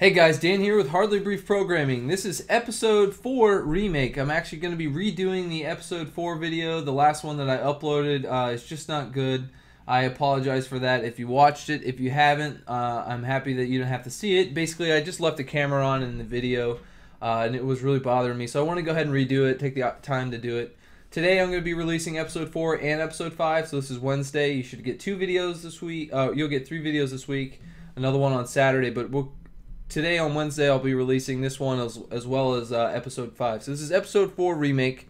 Hey guys, Dan here with Hardly Brief Programming. This is episode 4 remake. I'm actually going to be redoing the episode 4 video. The last one that I uploaded, it's just not good. I apologize for that if you watched it. If you haven't, I'm happy that you don't have to see it. Basically, I just left the camera on in the video, and it was really bothering me. So I want to go ahead and redo it, take the time to do it. Today, I'm going to be releasing episode 4 and episode 5, so this is Wednesday. You should get 2 videos this week. You'll get 3 videos this week, another one on Saturday, but today on Wednesday, I'll be releasing this one as well as episode 5. So this is episode 4 remake,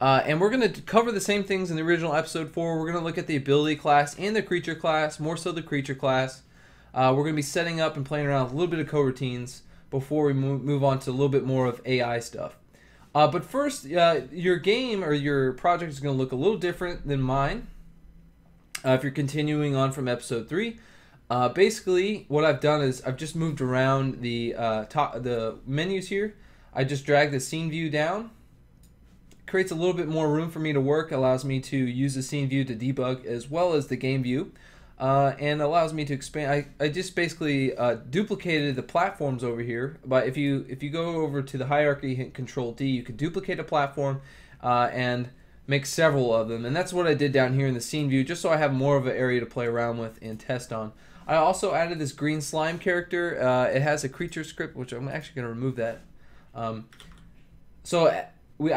and we're going to cover the same things in the original episode 4. We're going to look at the ability class and the creature class, more so the creature class. We're going to be setting up and playing around with a little bit of coroutines before we move on to a little bit more of AI stuff. But first, your game or your project is going to look a little different than mine if you're continuing on from episode 3. Basically, what I've done is I've just moved around the menus here. I just drag the scene view down. It creates a little bit more room for me to work, allows me to use the scene view to debug as well as the game view, and allows me to expand. I just basically duplicated the platforms over here. But if you go over to the hierarchy, hit Control D, you can duplicate a platform and make several of them. And that's what I did down here in the scene view, just so I have more of an area to play around with and test on. I also added this green slime character. It has a creature script, which I'm actually going to remove that. I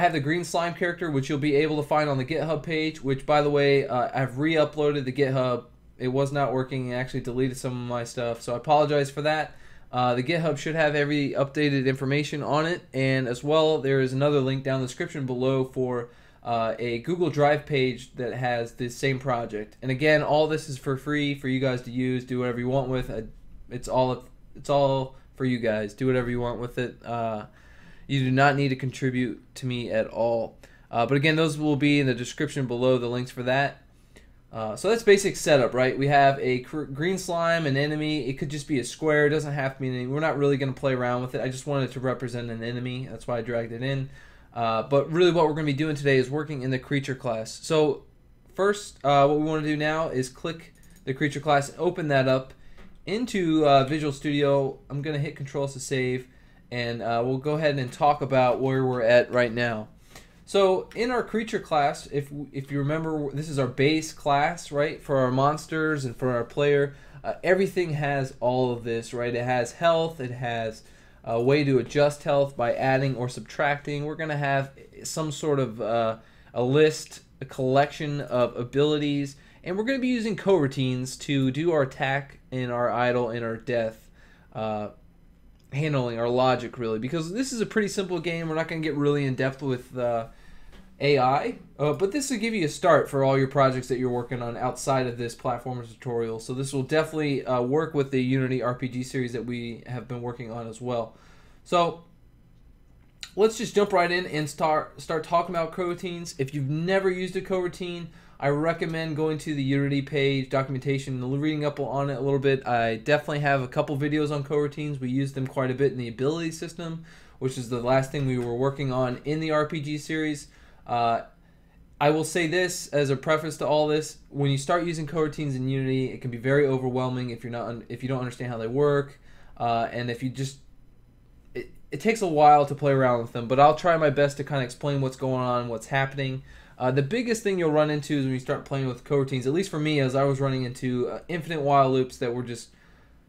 have the green slime character, which you'll be able to find on the GitHub page, which, by the way, I've re-uploaded the GitHub. It was not working. I actually deleted some of my stuff, so I apologize for that. The GitHub should have every updated information on it, and as well, there is another link down in the description below for a Google Drive page that has this same project. And again, all this is for free for you guys to use. Do whatever you want with it. It's all for you guys. Do whatever you want with it. You do not need to contribute to me at all. But again, those will be in the description below, the links for that. So that's basic setup, right? We have a green slime, an enemy. It could just be a square. It doesn't have to be an enemy. We're not really going to play around with it. I just wanted it to represent an enemy. That's why I dragged it in. But really what we're going to be doing today is working in the creature class. So first, what we want to do now is click the creature class and open that up into Visual Studio. I'm going to hit Controls to save, and we'll go ahead and talk about where we're at right now. So in our creature class, if you remember, this is our base class, right, for our monsters and for our player. Everything has all of this, right? It has health, it has a way to adjust health by adding or subtracting. We're going to have some sort of a list, a collection of abilities, and we're going to be using coroutines to do our attack and our idle and our death handling, our logic, really, because this is a pretty simple game. We're not going to get really in depth with AI, but this will give you a start for all your projects that you're working on outside of this platformer tutorial. So this will definitely work with the Unity RPG series that we have been working on as well. So let's just jump right in and start talking about coroutines. If you've never used a coroutine, I recommend going to the Unity page documentation and reading up on it a little bit. I definitely have a couple videos on coroutines. We use them quite a bit in the ability system, which is the last thing we were working on in the RPG series. I will say this as a preface to all this: when you start using coroutines in Unity, it can be very overwhelming if you don't understand how they work, and if you just it takes a while to play around with them. But I'll try my best to kind of explain what's going on, what's happening. The biggest thing you'll run into is when you start playing with coroutines. At least for me, as I was running into infinite while loops that were just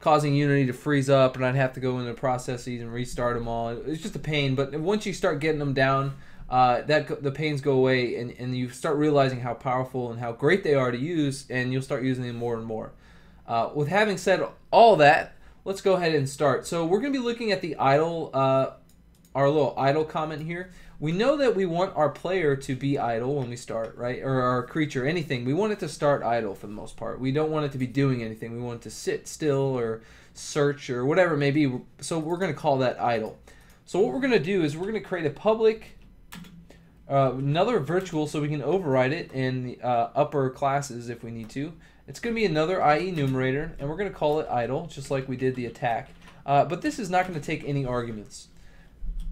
causing Unity to freeze up, and I'd have to go into processes and restart them all. It's just a pain. But once you start getting them down, the pains go away, and you start realizing how powerful and how great they are to use, and you'll start using them more and more. With having said all that, let's go ahead and start. So we're going to be looking at the idle, our little idle comment here. We know that we want our player to be idle when we start, right? Or our creature, anything. We want it to start idle for the most part. We don't want it to be doing anything. We want it to sit still or search or whatever it may be. So we're going to call that idle. So what we're going to do is we're going to create a public, another virtual, so we can override it in the upper classes if we need to. It's going to be another IE numerator, and we're going to call it idle, just like we did the attack. But this is not going to take any arguments.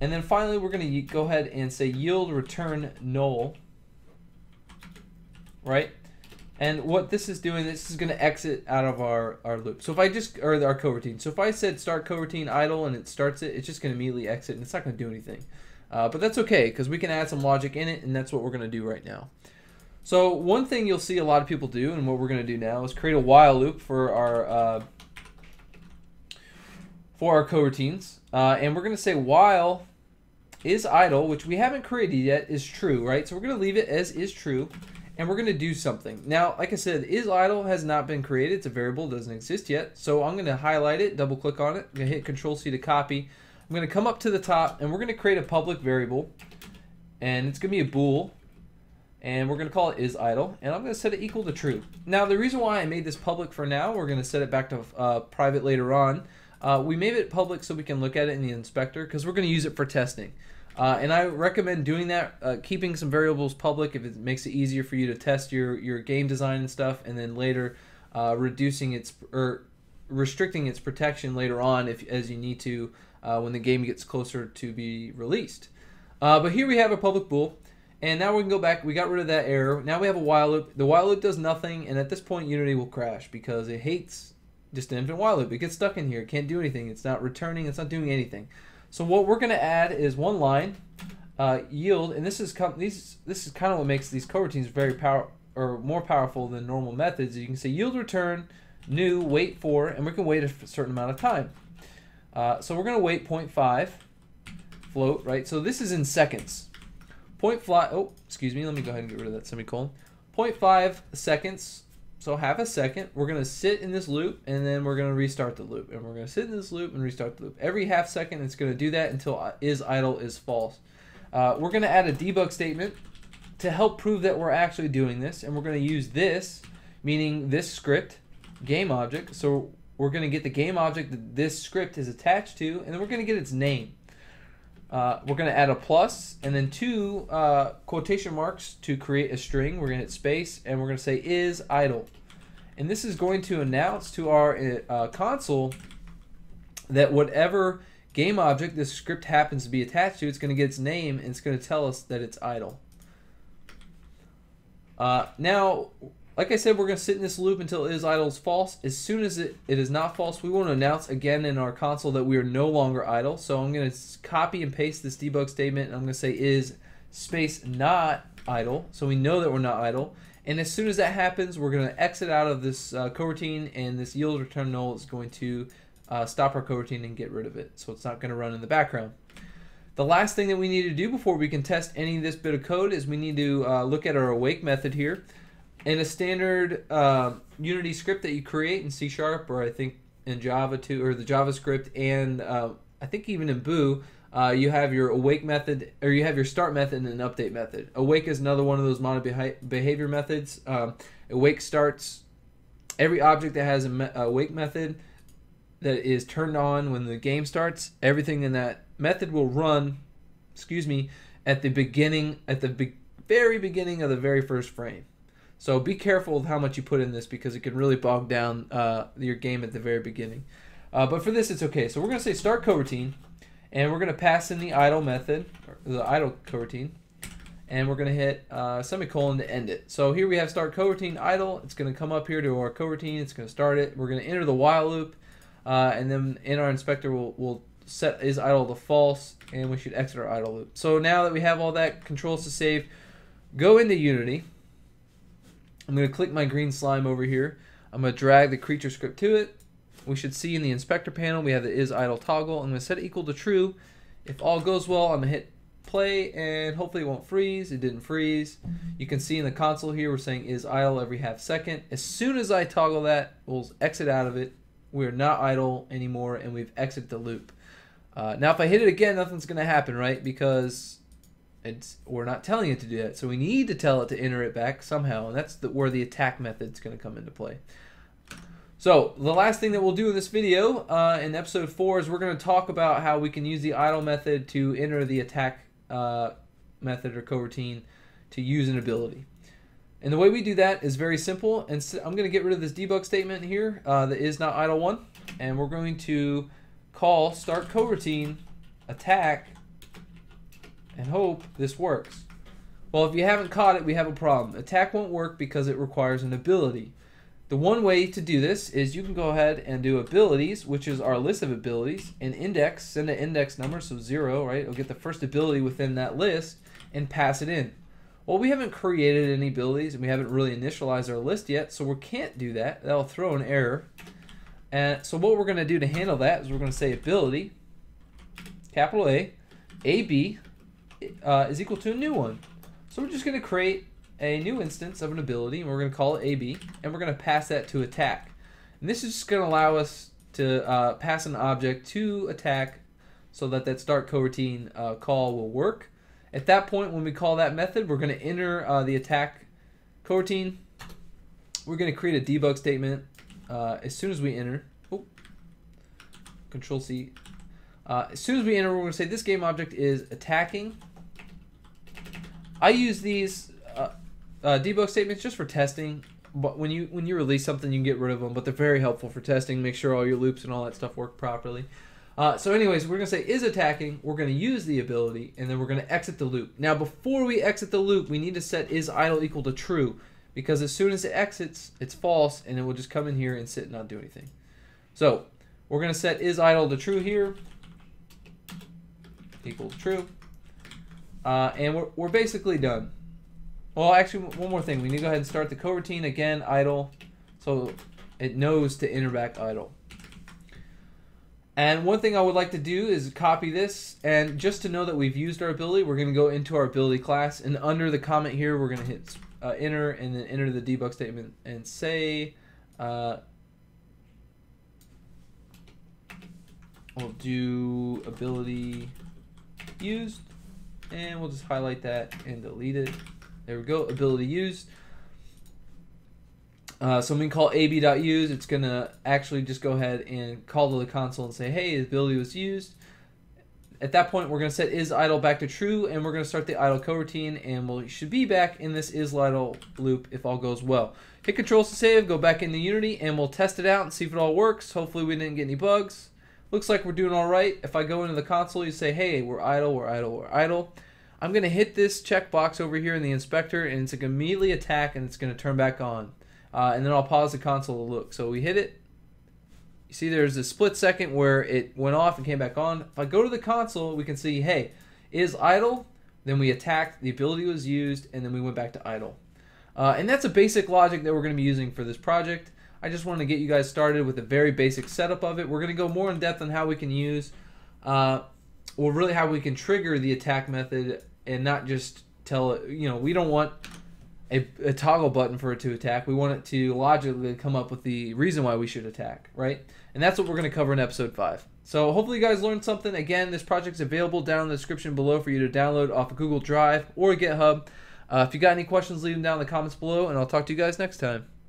And then finally, we're going to go ahead and say yield return null, right? And what this is doing, this is going to exit out of our loop. So if I just, or our coroutine. So if I said start coroutine idle and it starts it, it's just going to immediately exit and it's not going to do anything. But that's okay because we can add some logic in it, and that's what we're going to do right now. So one thing you'll see a lot of people do, and what we're going to do now, is create a while loop for our coroutines, and we're going to say while is idle, which we haven't created yet, is true, right? So we're going to leave it as is true, and we're going to do something. Now, like I said, is idle has not been created. It's a variable, doesn't exist yet. So I'm going to highlight it, double click on it, I'm going to hit Control C to copy. I'm going to come up to the top, and we're going to create a public variable, and it's going to be a bool, and we're going to call it is idle, and I'm going to set it equal to true. Now, the reason why I made this public for now, we're going to set it back to private later on. We made it public so we can look at it in the inspector because we're going to use it for testing. And I recommend doing that, keeping some variables public if it makes it easier for you to test your game design and stuff, and then later reducing its or restricting its protection later on if as you need to when the game gets closer to be released. But here we have a public bool, and now we can go back. We got rid of that error. Now we have a while loop. The while loop does nothing, and at this point Unity will crash because it hates just an infinite while loop. It gets stuck in here. It can't do anything. It's not returning. It's not doing anything. So what we're going to add is one line, yield, and this is kind of what makes these coroutines very more powerful than normal methods. You can say yield return new wait for, and we can wait a certain amount of time. So we're going to wait 0.5 float, right? So this is in seconds. Oh, excuse me. Let me go ahead and get rid of that semicolon. 0.5 seconds. So half a second, we're going to sit in this loop, and then we're going to restart the loop. And we're going to sit in this loop and restart the loop. Every half second, it's going to do that until is idle is false. We're going to add a debug statement to help prove that we're actually doing this. And we're going to use this, meaning this script, game object. So we're going to get the game object that this script is attached to, and then we're going to get its name. We're going to add a plus and then two quotation marks to create a string. We're going to hit space, and we're going to say is idle. And this is going to announce to our console that whatever game object this script happens to be attached to, it's going to get its name, and it's going to tell us that it's idle. Now, like I said, we're going to sit in this loop until is idle is false. As soon as it is not false, we want to announce again in our console that we are no longer idle. So I'm going to copy and paste this debug statement, and I'm going to say is space not idle. So we know that we're not idle. And as soon as that happens, we're going to exit out of this coroutine, and this yield return null is going to stop our coroutine and get rid of it. So it's not going to run in the background. The last thing that we need to do before we can test any of this bit of code is we need to look at our awake method here. In a standard Unity script that you create in C#, or I think in Java too, or the JavaScript, and I think even in Boo, you have your awake method, or you have your start method and an update method. Awake is another one of those mono-behavior methods. Awake starts every object that has an awake method that is turned on when the game starts. Everything in that method will run, excuse me, at the beginning, at the very beginning of the very first frame. So be careful with how much you put in this because it can really bog down your game at the very beginning. But for this, it's okay. So we're going to say start coroutine, and we're going to pass in the idle method, or the idle coroutine, and we're going to hit semicolon to end it. So here we have start coroutine idle. It's going to come up here to our coroutine. It's going to start it. We're going to enter the while loop, and then in our inspector, we'll set is idle to false, and we should exit our idle loop. So now that we have all that, controls to save, go into Unity. I'm going to click my green slime over here. I'm going to drag the creature script to it. We should see in the inspector panel we have the is idle toggle. I'm going to set it equal to true. If all goes well, I'm going to hit play, and hopefully it won't freeze. It didn't freeze. You can see in the console here we're saying is idle every half second. As soon as I toggle that, we'll exit out of it. We're not idle anymore, and we've exited the loop. Now if I hit it again, nothing's going to happen, right? Because we're not telling it to do that, so we need to tell it to enter it back somehow, and that's where the attack method is going to come into play. So the last thing that we'll do in this video, in episode 4, is we're going to talk about how we can use the idle method to enter the attack method or coroutine to use an ability. And the way we do that is very simple, and so I'm going to get rid of this debug statement here, that is not idle one, and we're going to call start coroutine attack and hope this works. Well, if you haven't caught it, we have a problem. Attack won't work because it requires an ability. The one way to do this is you can go ahead and do abilities, which is our list of abilities, and index, send an index number, so 0, right? It'll get the first ability within that list and pass it in. Well, we haven't created any abilities and we haven't really initialized our list yet, so we can't do that. That'll throw an error. And so what we're going to do to handle that is we're going to say ability, capital A, AB is equal to a new one. So we're just going to create a new instance of an ability, and we're going to call it AB, and we're going to pass that to attack. And this is just going to allow us to pass an object to attack so that that start coroutine call will work. At that point, when we call that method, we're going to enter the attack coroutine. We're going to create a debug statement as soon as we enter. Oh, Control C. As soon as we enter, we're going to say this game object is attacking. I use these debug statements just for testing, but when you release something, you can get rid of them, but they're very helpful for testing. Make sure all your loops and all that stuff work properly. So anyways, we're going to say is attacking, we're going to use the ability, and then we're going to exit the loop. Now before we exit the loop, we need to set is idle equal to true, because as soon as it exits, it's false, and it will just come in here and sit and not do anything. So we're going to set is idle to true here, equals true. And we're basically done. Well, actually, one more thing. We need to go ahead and start the coroutine again, idle, so it knows to enter back idle. And one thing I would like to do is copy this, and just to know that we've used our ability, we're going to go into our ability class, and under the comment here, we're going to hit enter, and then enter the debug statement, and say, we'll do ability used. And we'll just highlight that and delete it. There we go, ability used. So we can call ab.use. It's going to actually just go ahead and call to the console and say, hey, ability was used. At that point, we're going to set is idle back to true, and we're going to start the idle coroutine, and we should be back in this is idle loop if all goes well. Hit controls to save, go back into Unity, and we'll test it out and see if it all works. Hopefully we didn't get any bugs. Looks like we're doing all right. If I go into the console, you say, hey, we're idle, we're idle, we're idle. I'm going to hit this checkbox over here in the inspector, and it's going to immediately attack, and it's going to turn back on. And then I'll pause the console to look. So we hit it. You see there's a split second where it went off and came back on. If I go to the console, we can see, hey, is idle, then we attacked, the ability was used, and then we went back to idle. And that's a basic logic that we're going to be using for this project. I just wanted to get you guys started with a very basic setup of it. We're going to go more in depth on how we can use, or really how we can trigger the attack method and not just tell it, you know, we don't want a toggle button for it to attack. We want it to logically come up with the reason why we should attack, right? And that's what we're going to cover in episode 5. So hopefully you guys learned something. Again, this project's available down in the description below for you to download off of Google Drive or GitHub. If you got any questions, leave them down in the comments below, and I'll talk to you guys next time.